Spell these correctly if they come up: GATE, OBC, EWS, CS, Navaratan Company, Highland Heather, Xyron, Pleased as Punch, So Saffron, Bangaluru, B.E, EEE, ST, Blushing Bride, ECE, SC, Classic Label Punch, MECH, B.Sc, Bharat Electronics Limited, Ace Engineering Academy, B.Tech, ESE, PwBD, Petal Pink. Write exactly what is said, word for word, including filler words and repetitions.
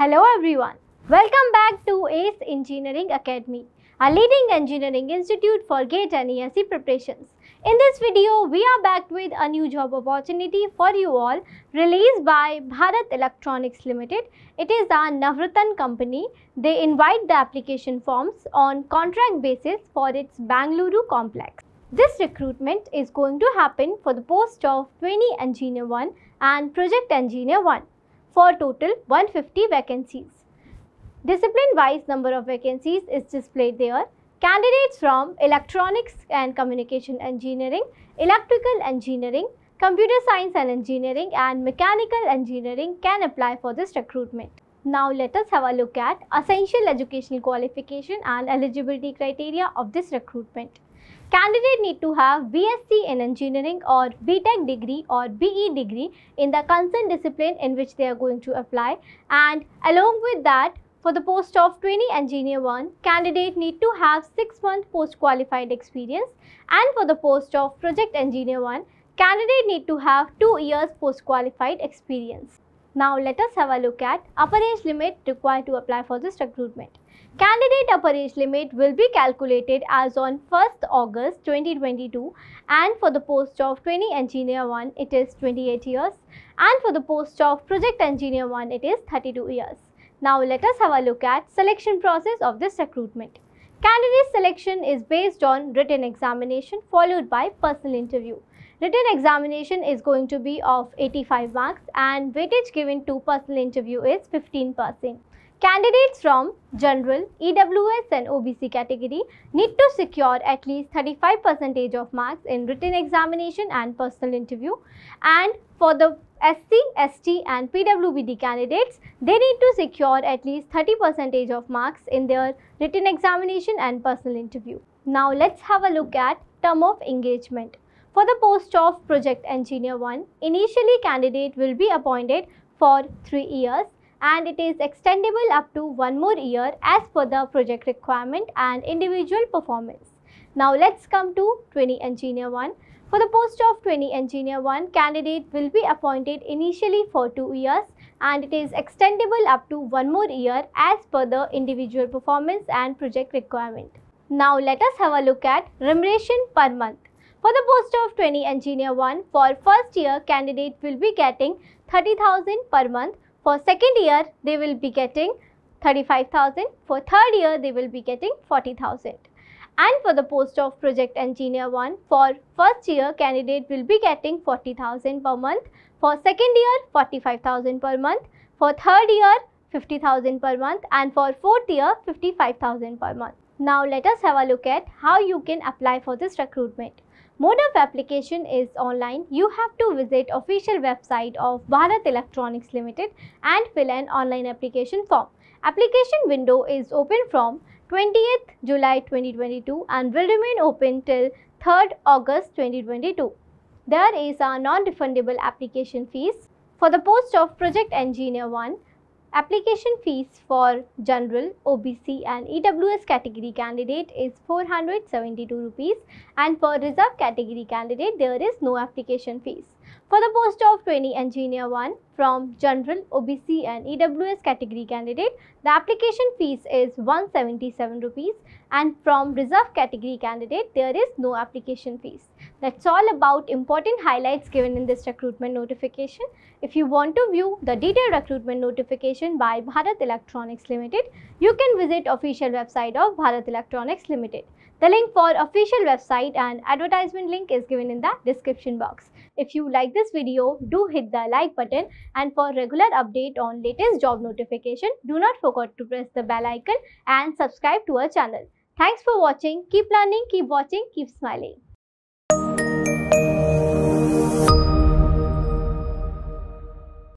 Hello everyone, welcome back to Ace Engineering Academy, a leading engineering institute for GATE and E S E preparations. In this video, we are back with a new job opportunity for you all released by Bharat Electronics Limited. It is a Navaratan company. They invite the application forms on contract basis for its Bangalore complex. This recruitment is going to happen for the post of twenty Engineer one and Project Engineer one for total one hundred fifty vacancies. Discipline-wise, number of vacancies is displayed there. Candidates from Electronics and Communication Engineering, Electrical Engineering, Computer Science and Engineering and Mechanical Engineering can apply for this recruitment. Now let us have a look at essential educational qualification and eligibility criteria of this recruitment. Candidate need to have B.Sc in Engineering or B.Tech degree or B.E degree in the concerned discipline in which they are going to apply, and along with that, for the post of twenty Engineer one, candidate need to have six month post-qualified experience, and for the post of Project Engineer one, candidate need to have two years post-qualified experience. Now let us have a look at upper age limit required to apply for this recruitment. Candidate upper age limit will be calculated as on first August twenty twenty-two, and for the post of twenty Engineer one it is twenty-eight years, and for the post of Project Engineer one it is thirty-two years. Now let us have a look at selection process of this recruitment. Candidate selection is based on written examination followed by personal interview. Written examination is going to be of eighty-five marks and weightage given to personal interview is fifteen percent. Candidates from General, E W S and O B C category need to secure at least thirty-five percent of marks in written examination and personal interview, and for the S C, S T and P W B D candidates, they need to secure at least thirty percent of marks in their written examination and personal interview. Now let's have a look at term of engagement. For the post of Project Engineer one, initially candidate will be appointed for three years and it is extendable up to one more year as per the project requirement and individual performance. Now let's come to twenty Engineer one. For the post of twenty Engineer one, candidate will be appointed initially for two years and it is extendable up to one more year as per the individual performance and project requirement. Now let us have a look at remuneration per month. For the post of twenty Engineer one, for first year candidate will be getting thirty thousand per month, for second year they will be getting thirty-five thousand, for third year they will be getting forty thousand. And for the post of Project Engineer one, for first year candidate will be getting forty thousand per month, for second year forty-five thousand per month, for third year fifty thousand per month and for fourth year fifty-five thousand per month. Now let us have a look at how you can apply for this recruitment. Mode of application is online. You have to visit official website of Bharat Electronics Limited and fill an online application form. Application window is open from twentieth July twenty twenty-two and will remain open till third August twenty twenty-two. There is a non-refundable application fees. For the post of Project Engineer one, application fees for General, O B C and E W S category candidate is four hundred seventy-two rupees, and for Reserve category candidate there is no application fees. For the post of twenty Engineer one, from General, O B C and E W S category candidate, the application fees is one hundred seventy-seven rupees, and from Reserve category candidate there is no application fees. That's all about important highlights given in this recruitment notification. If you want to view the detailed recruitment notification by Bharat Electronics Limited, you can visit official website of Bharat Electronics Limited. The link for official website and advertisement link is given in the description box. If you like this video, do hit the like button, and for regular update on latest job notification, do not forget to press the bell icon and subscribe to our channel. Thanks for watching. Keep learning, keep watching, keep smiling.